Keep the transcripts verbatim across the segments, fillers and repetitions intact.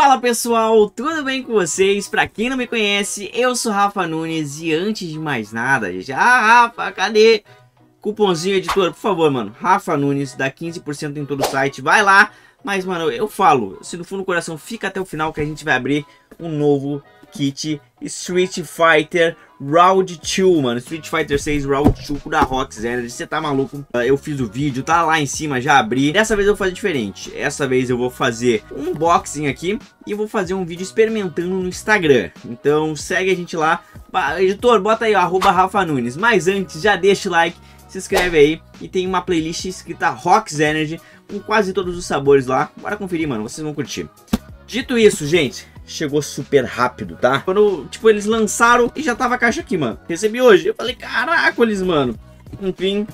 Fala pessoal, tudo bem com vocês? Pra quem não me conhece, eu sou Rafa Nunes e antes de mais nada, gente... Ah, Rafa, cadê? Cupomzinho editora, por favor, mano. Rafa Nunes, dá quinze por cento em todo o site, vai lá. Mas, mano, eu falo, se no fundo do coração, fica até o final que a gente vai abrir um novo kit Street Fighter Round dois, mano. Street Fighter seis Round dois da Roxx Energy. Você tá maluco? Eu fiz o vídeo, tá lá em cima, já abri. Dessa vez eu vou fazer diferente. Essa vez eu vou fazer um unboxing aqui e vou fazer um vídeo experimentando no Instagram. Então segue a gente lá. Editor, bota aí, ó, arroba Rafa Nunes. Mas antes, já deixa o like, se inscreve aí. E tem uma playlist escrita Roxx Energy com quase todos os sabores lá. Bora conferir, mano, vocês vão curtir. Dito isso, gente, chegou super rápido, tá? Quando, tipo, eles lançaram e já tava a caixa aqui, mano. Recebi hoje. Eu falei, caraca, eles, mano. Enfim,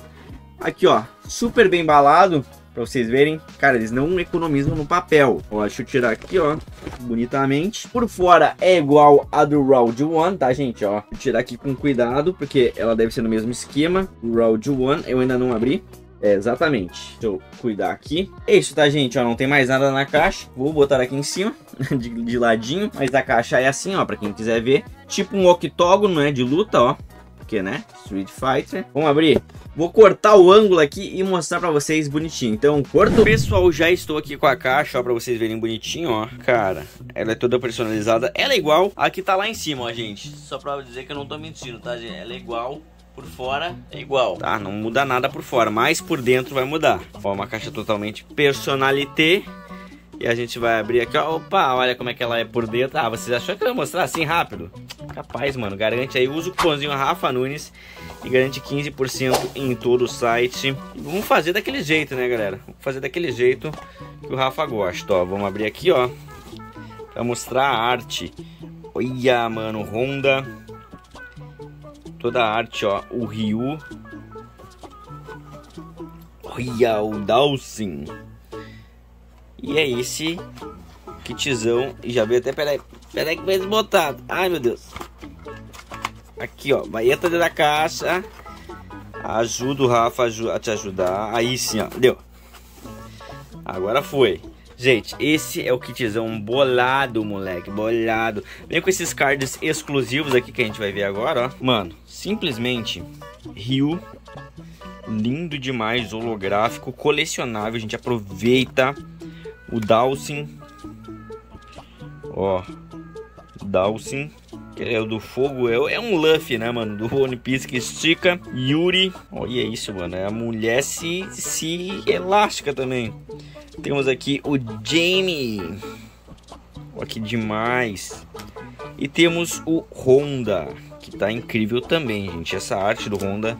aqui, ó. Super bem embalado, pra vocês verem. Cara, eles não economizam no papel. Ó, deixa eu tirar aqui, ó. Bonitamente. Por fora é igual a do Round um, tá, gente? Ó, vou tirar aqui com cuidado, porque ela deve ser no mesmo esquema. O Round um, eu ainda não abri. É, exatamente. Deixa eu cuidar aqui. É isso, tá, gente? Ó, não tem mais nada na caixa. Vou botar aqui em cima, de, de ladinho. Mas a caixa é assim, ó, pra quem quiser ver. Tipo um octógono, né, de luta, ó. Porque, né, Street Fighter. Vamos abrir. Vou cortar o ângulo aqui e mostrar pra vocês bonitinho. Então, corto. Pessoal, já estou aqui com a caixa, ó, pra vocês verem bonitinho, ó. Cara, ela é toda personalizada. Ela é igual a que tá lá em cima, ó, gente. Só pra dizer que eu não tô mentindo, tá, gente? Ela é igual... Por fora é igual, tá? Não muda nada por fora, mas por dentro vai mudar. Ó, uma caixa totalmente personalité. E a gente vai abrir aqui, ó. Opa, olha como é que ela é por dentro. Ah, vocês acharam que eu ia mostrar assim rápido? Capaz, mano. Garante aí, usa o cupomzinho Rafa Nunes e garante quinze por cento em todo o site. Vamos fazer daquele jeito, né, galera? Vamos fazer daquele jeito que o Rafa gosta, ó. Vamos abrir aqui, ó, pra mostrar a arte. Olha, mano, Honda. Toda a arte, ó, o Ryu. Olha, o Dhalsim. E é esse kitzão. Já veio até, peraí, peraí que vai desbotado. Ai, meu Deus. Aqui, ó, vai entrar dentro da caixa. Ajuda o Rafa a te ajudar. Aí sim, ó, deu. Agora foi. Gente, esse é o kitzão bolado, moleque, bolado. Vem com esses cards exclusivos aqui que a gente vai ver agora, ó. Mano, simplesmente Ryu, lindo demais, holográfico, colecionável. A gente aproveita o Dhalsim. Ó, Dhalsim, que é o do fogo, é um Luffy, né, mano? Do One Piece que estica. Juri, olha isso, mano, é a mulher se, se elástica também. Temos aqui o Jamie. Olha que demais. E temos o Honda, que tá incrível também, gente. Essa arte do Honda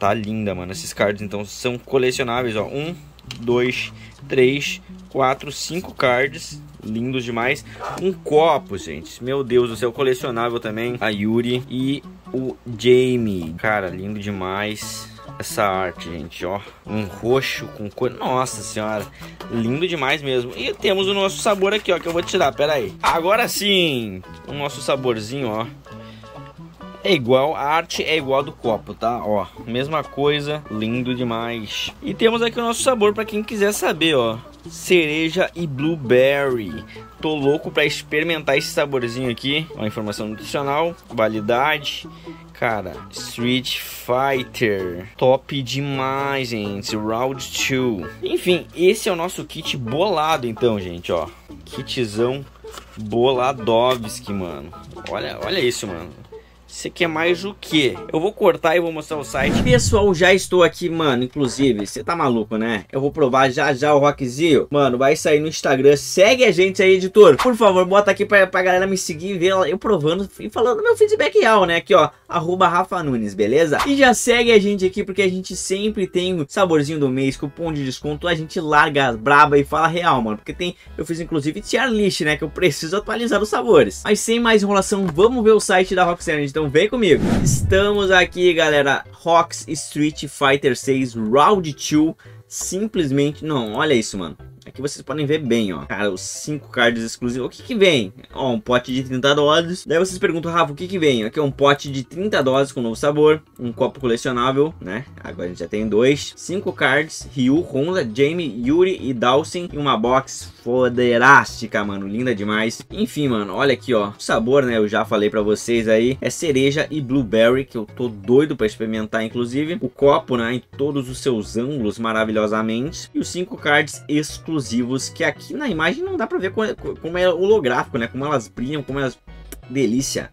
tá linda, mano. Esses cards, então, são colecionáveis, ó. Um, dois, três, quatro, cinco cards. Lindos demais. Um copo, gente. Meu Deus do céu, colecionável também. A Juri e o Jamie. Cara, lindo demais. Essa arte, gente, ó, um roxo com cor, nossa senhora, lindo demais mesmo. E temos o nosso sabor aqui, ó, que eu vou tirar, pera aí. Agora sim, o nosso saborzinho, ó, é igual, a arte é igual do copo, tá, ó, mesma coisa, lindo demais. E temos aqui o nosso sabor pra quem quiser saber, ó, cereja e blueberry. Tô louco pra experimentar esse saborzinho aqui. Ó, informação nutricional, validade. Cara, Street Fighter, top demais, gente. Round dois. Enfim, esse é o nosso kit bolado, então, gente, ó. Kitzão boladovski, mano. Olha, olha isso, mano. Você quer mais o quê? Eu vou cortar e vou mostrar o site. Pessoal, já estou aqui, mano. Inclusive, você tá maluco, né? Eu vou provar já já o Roxzinho. Mano, vai sair no Instagram. Segue a gente aí, editor. Por favor, bota aqui pra, pra galera me seguir e ver eu provando e falando meu feedback real, né? Aqui, ó. Arroba Rafa Nunes, beleza? E já segue a gente aqui porque a gente sempre tem o saborzinho do mês, cupom de desconto. A gente larga as braba e fala real, mano. Porque tem... Eu fiz, inclusive, tier list, né? Que eu preciso atualizar os sabores. Mas sem mais enrolação, vamos ver o site da Roxx Energy. Então, vem comigo. Estamos aqui, galera. Roxx Street Fighter seis Round dois. Simplesmente... Não, olha isso, mano. Aqui vocês podem ver bem, ó. Cara, os cinco cards exclusivos. O que que vem? Ó, um pote de trinta doses. Daí vocês perguntam, Rafa, o que que vem? Aqui é um pote de trinta doses com novo sabor. Um copo colecionável, né? Agora a gente já tem dois. Cinco cards. Ryu, Honda, Jamie, Juri e Dhalsim. E uma box foderástica, mano. Linda demais. Enfim, mano, olha aqui, ó. O sabor, né? Eu já falei pra vocês aí. É cereja e blueberry, que eu tô doido pra experimentar, inclusive. O copo, né? Em todos os seus ângulos, maravilhosamente. E os cinco cards exclusivos. Exclusivos, que aqui na imagem não dá pra ver como é holográfico, né? Como elas brilham, como elas... delícia.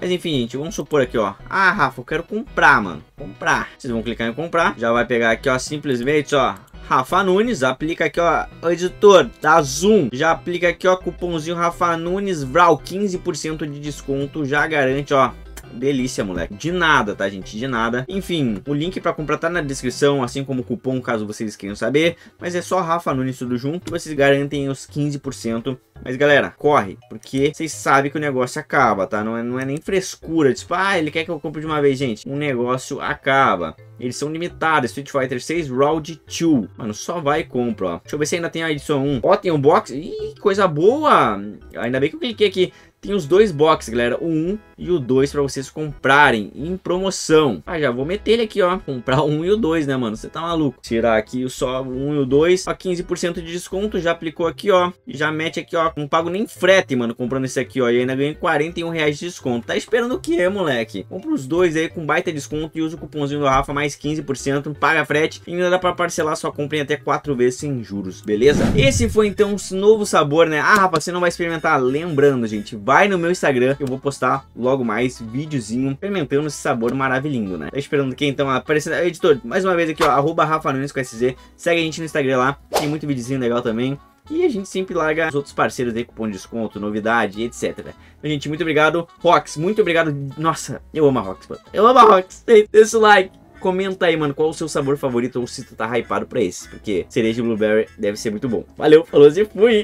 Mas enfim, gente, vamos supor aqui, ó. Ah, Rafa, eu quero comprar, mano. Comprar. Vocês vão clicar em comprar. Já vai pegar aqui, ó, simplesmente, ó. Rafa Nunes, aplica aqui, ó. Editor, dá zoom. Já aplica aqui, ó, cupomzinho Rafa Nunes Vral. quinze por cento de desconto. Já garante, ó. Delícia, moleque. De nada, tá, gente? De nada. Enfim, o link pra comprar tá na descrição, assim como o cupom, caso vocês queiram saber. Mas é só Rafa Nunes tudo junto. Vocês garantem os quinze por cento. Mas, galera, corre, porque vocês sabem que o negócio acaba, tá? Não é, não é nem frescura. Tipo, ah, ele quer que eu compre de uma vez, gente. O negócio acaba. Eles são limitados. Street Fighter seis Round dois. Mano, só vai e compra, ó. Deixa eu ver se ainda tem a edição um. Ó, tem um box. Ih, coisa boa. Ainda bem que eu cliquei aqui. Tem os dois boxes, galera, o um e o dois pra vocês comprarem em promoção. Ah, já vou meter ele aqui, ó, comprar o um e o dois, né, mano? Você tá maluco? Tirar aqui só o um e o dois, ó, quinze por cento de desconto, já aplicou aqui, ó. E já mete aqui, ó, não pago nem frete, mano, comprando esse aqui, ó. E ainda ganhei quarenta e um reais de desconto. Tá esperando o que, moleque? Compra os dois aí com baita desconto e usa o cupomzinho do Rafa, mais quinze por cento, paga frete. E ainda dá pra parcelar, só comprem até quatro vezes sem juros, beleza? Esse foi, então, um novo sabor, né? Ah, Rafa, você não vai experimentar. Lembrando, gente, vai... Vai no meu Instagram, eu vou postar logo mais videozinho experimentando esse sabor maravilhoso, né? Tá esperando aqui, então, aparecendo... Editor, mais uma vez aqui, ó, arroba Rafa Nunes com S Z. Segue a gente no Instagram lá, tem muito videozinho legal também. E a gente sempre larga os outros parceiros aí, cupom de desconto, novidade, etcétera. Então, gente, muito obrigado. Roxx, muito obrigado. Nossa, eu amo a Roxx, mano. Eu amo a Roxx. Deixa o like. Comenta aí, mano, qual o seu sabor favorito ou se tu tá hypado pra esse. Porque cereja e blueberry deve ser muito bom. Valeu, falou e fui!